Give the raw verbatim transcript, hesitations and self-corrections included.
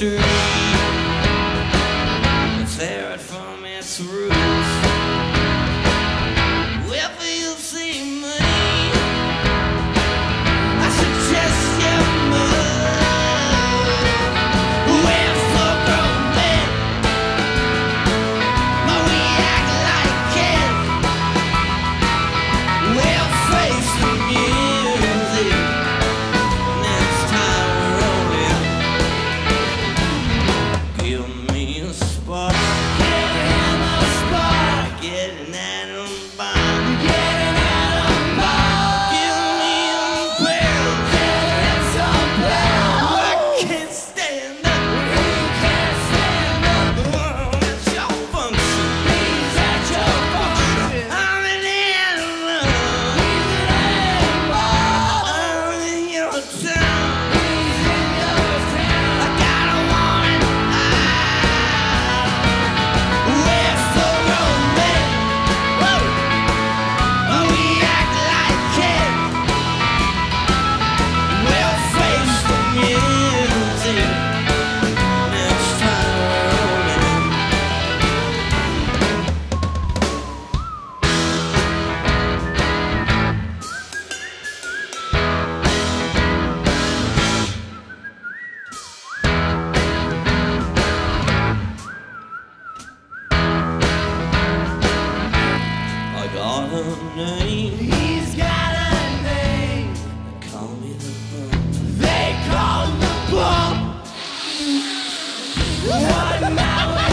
true. It's there from its roots. Wherever you see me, I suggest you move. Where's the grown men? But we act like kids. We'll face the music next time we're rolling. Give me a spark. Give him a spark. Get an atom bomb. Name. He's got a name. They call me the Bump. They call the Bump. One mile.